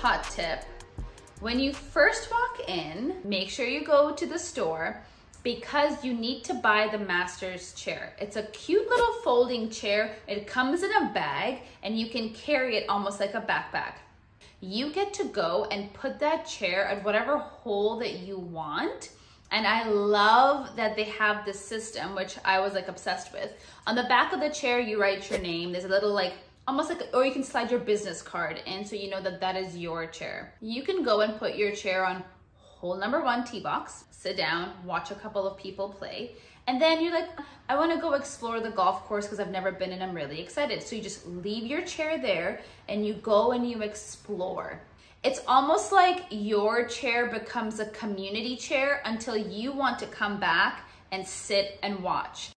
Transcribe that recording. hot tip. When you first walk in, make sure you go to the store because you need to buy the Masters chair. It's a cute little folding chair. It comes in a bag and you can carry it almost like a backpack. You get to go and put that chair at whatever hole that you want. And I love that they have this system, which I was like obsessed with. On the back of the chair, you write your name. There's a little like, almost like, or you can slide your business card in so you know that that is your chair. You can go and put your chair on hole number 1 tee box, sit down, watch a couple of people play. And then you're like, I want to go explore the golf course because I've never been and I'm really excited. So you just leave your chair there and you go and you explore. It's almost like your chair becomes a community chair until you want to come back and sit and watch.